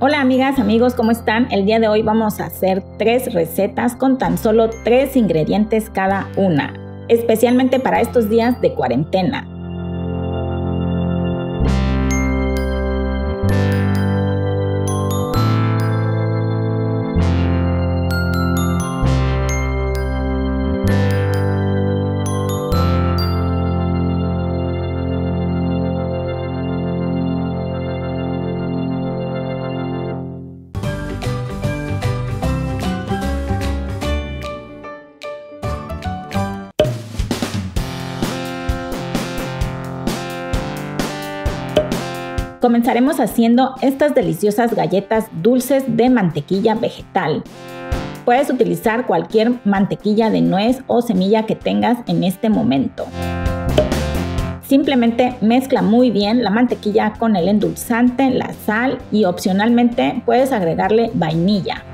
Hola amigas, amigos, ¿cómo están? El día de hoy vamos a hacer 3 recetas con tan solo 3 ingredientes cada una, especialmente para estos días de cuarentena. Comenzaremos haciendo estas deliciosas galletas dulces de mantequilla vegetal. Puedes utilizar cualquier mantequilla de nuez o semilla que tengas en este momento. Simplemente mezcla muy bien la mantequilla con el endulzante, la sal y opcionalmente puedes agregarle vainilla.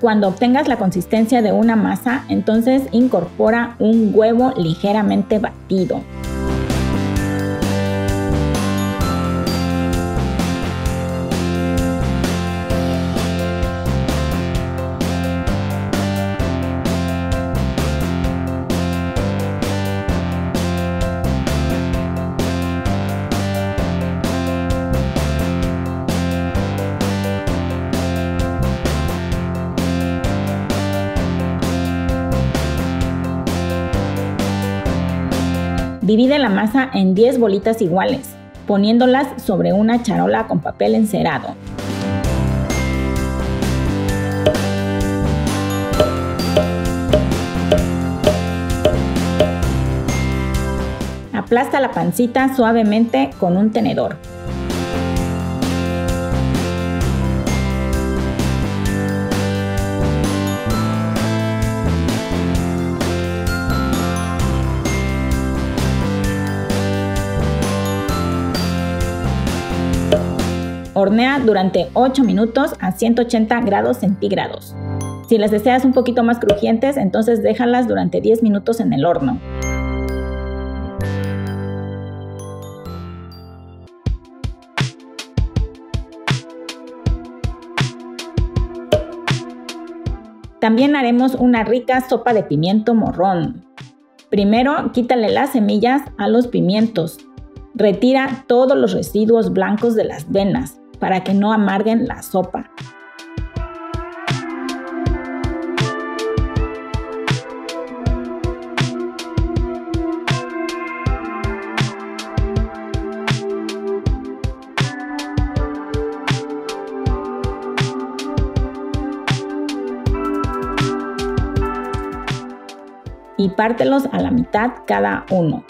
Cuando obtengas la consistencia de una masa, entonces incorpora un huevo ligeramente batido. Divide la masa en 10 bolitas iguales, poniéndolas sobre una charola con papel encerado. Aplasta la pancita suavemente con un tenedor. Hornea durante 8 minutos a 180 grados centígrados. Si las deseas un poquito más crujientes, entonces déjalas durante 10 minutos en el horno. También haremos una rica sopa de pimiento morrón. Primero, quítale las semillas a los pimientos. Retira todos los residuos blancos de las venas para que no amarguen la sopa. Y pártelos a la mitad cada uno.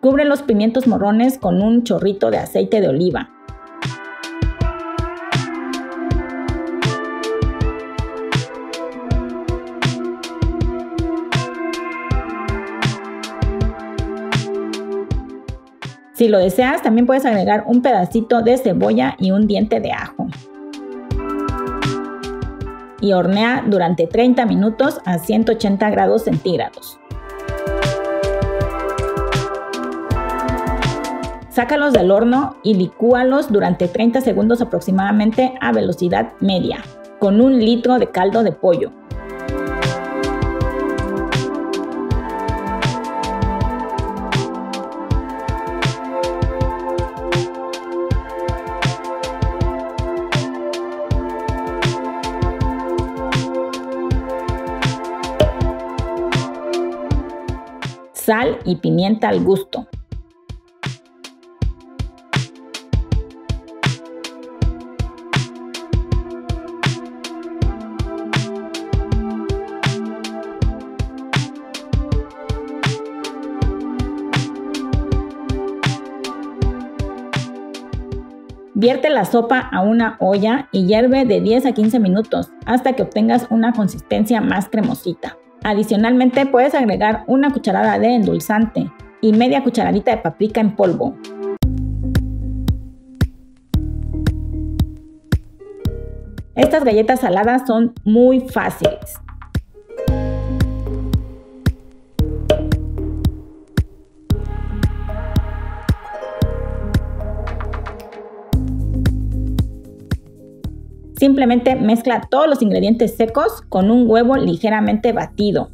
Cubre los pimientos morrones con un chorrito de aceite de oliva. Si lo deseas, también puedes agregar un pedacito de cebolla y un diente de ajo. Y hornea durante 30 minutos a 180 grados centígrados. Sácalos del horno y licúalos durante 30 segundos aproximadamente a velocidad media, con 1 litro de caldo de pollo. Sal y pimienta al gusto. Vierte la sopa a una olla y hierve de 10 a 15 minutos hasta que obtengas una consistencia más cremosita. Adicionalmente, puedes agregar 1 cucharada de endulzante y media cucharadita de paprika en polvo. Estas galletas saladas son muy fáciles. Simplemente mezcla todos los ingredientes secos con un huevo ligeramente batido.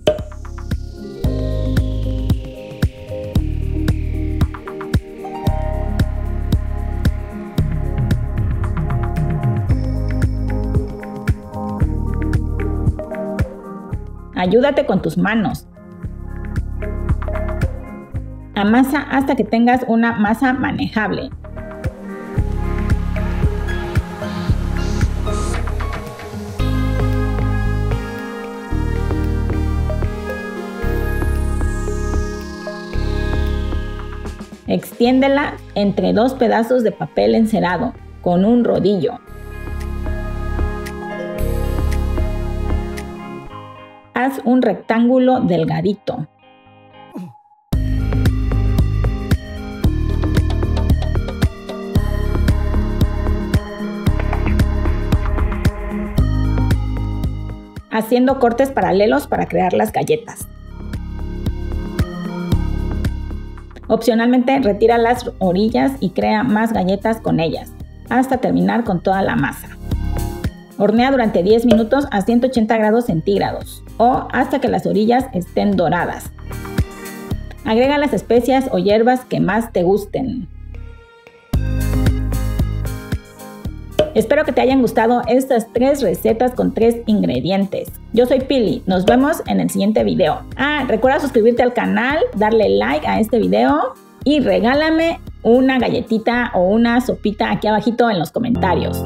Ayúdate con tus manos. Amasa hasta que tengas una masa manejable. Extiéndela entre 2 pedazos de papel encerado con un rodillo. Haz un rectángulo delgadito. Haciendo cortes paralelos para crear las galletas. Opcionalmente, retira las orillas y crea más galletas con ellas, hasta terminar con toda la masa. Hornea durante 10 minutos a 180 grados centígrados o hasta que las orillas estén doradas. Agrega las especias o hierbas que más te gusten. Espero que te hayan gustado estas 3 recetas con 3 ingredientes. Yo soy Pili, nos vemos en el siguiente video. Recuerda suscribirte al canal, darle like a este video y regálame una galletita o una sopita aquí abajito en los comentarios.